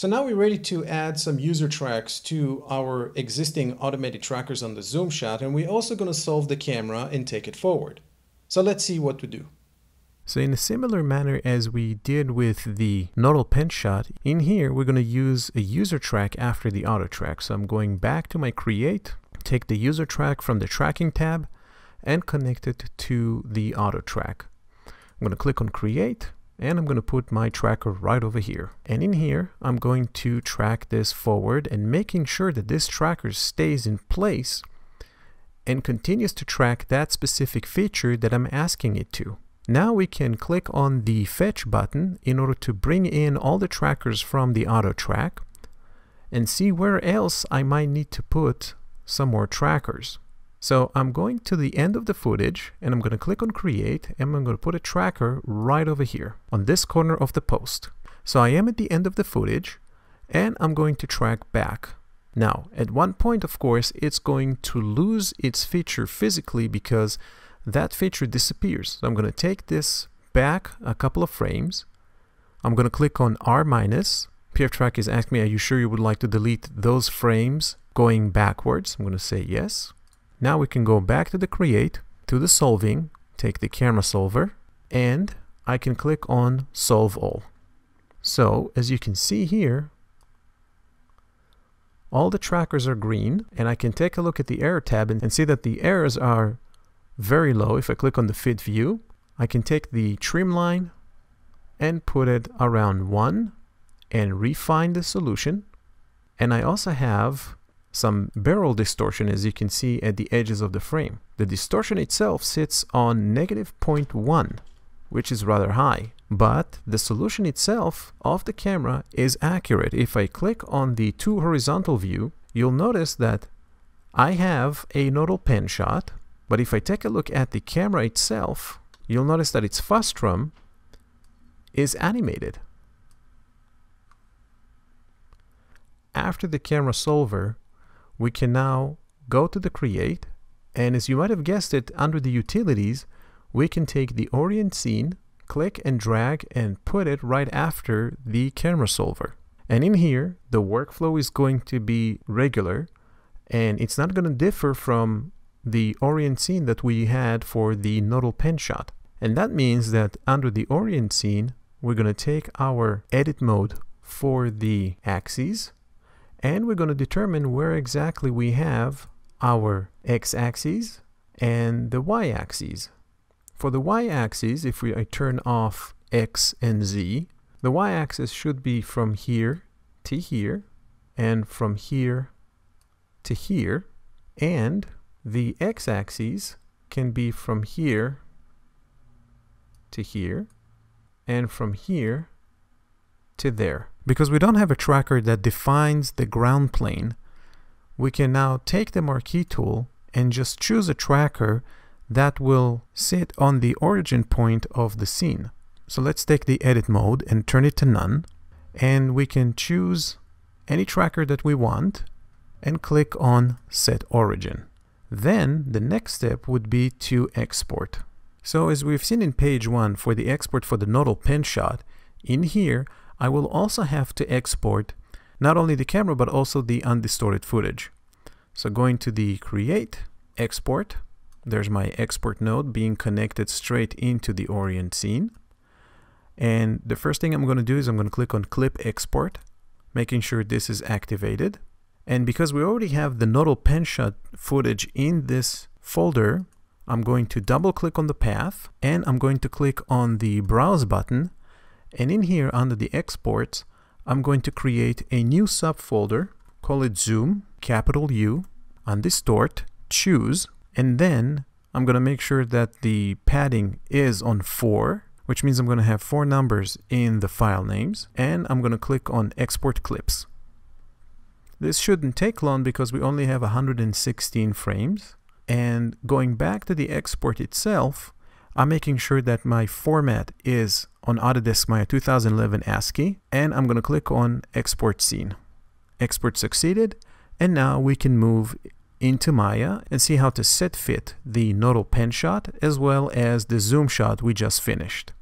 So now we're ready to add some user tracks to our existing automated trackers on the zoom shot, and we're also going to solve the camera and take it forward. So let's see what to do. So in a similar manner as we did with the nodal pen shot, in here we're going to use a user track after the auto track. So I'm going back to my create, take the user track from the tracking tab and connect it to the auto track. I'm going to click on create and I'm going to put my tracker right over here. And in here, I'm going to track this forward and making sure that this tracker stays in place and continues to track that specific feature that I'm asking it to. Now we can click on the fetch button in order to bring in all the trackers from the auto track and see where else I might need to put some more trackers. So I'm going to the end of the footage and I'm going to click on create and I'm going to put a tracker right over here on this corner of the post. So I am at the end of the footage and I'm going to track back. Now at one point, of course, it's going to lose its feature physically because that feature disappears. So I'm going to take this back a couple of frames. I'm going to click on R-. PFTrack is asking me, are you sure you would like to delete those frames going backwards? I'm going to say yes. Now we can go back to the create, to the solving, take the camera solver, and I can click on solve all. So as you can see here, all the trackers are green, and I can take a look at the error tab and see that the errors are very low. If I click on the fit view, I can take the trim line and put it around 1 and refine the solution. And I also have some barrel distortion, as you can see, at the edges of the frame. The distortion itself sits on -0.1, which is rather high, but the solution itself of the camera is accurate. If I click on the to horizontal view, you'll notice that I have a nodal pen shot. But if I take a look at the camera itself, you'll notice that its frustum is animated. After the camera solver, we can now go to the create, and as you might have guessed it, under the utilities, we can take the orient scene, click and drag, and put it right after the camera solver. And in here, the workflow is going to be regular, and it's not going to differ from the orient scene that we had for the nodal pen shot. And that means that under the orient scene, we're going to take our edit mode for the axes, and we're going to determine where exactly we have our x-axis and the y-axis. For the y-axis, if I turn off x and z, the y-axis should be from here to here, and from here to here, and the x-axis can be from here to here and from here to there. Because we don't have a tracker that defines the ground plane, we can now take the marquee tool and just choose a tracker that will sit on the origin point of the scene. So let's take the edit mode and turn it to none, and we can choose any tracker that we want and click on set origin. Then the next step would be to export. So as we've seen in page 1 for the export for the nodal pen shot, in here I will also have to export not only the camera but also the undistorted footage. So going to the create, export, there's my export node being connected straight into the orient scene. And the first thing I'm going to do is I'm going to click on clip export, making sure this is activated. And because we already have the nodal pen shot footage in this folder, I'm going to double click on the path and I'm going to click on the browse button. And in here under the exports, I'm going to create a new subfolder, call it zoom, capital U, undistort, choose, and then I'm going to make sure that the padding is on 4, which means I'm going to have 4 numbers in the file names, and I'm going to click on export clips. This shouldn't take long because we only have 116 frames. And going back to the export itself, I'm making sure that my format is on Autodesk Maya 2011 ASCII, and I'm going to click on export scene. Export succeeded, and now we can move into Maya and see how to set fit the nodal pen shot as well as the zoom shot we just finished.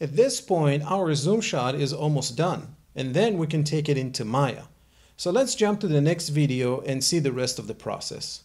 At this point, our zoom shot is almost done. and then we can take it into Maya. So let's jump to the next video and see the rest of the process.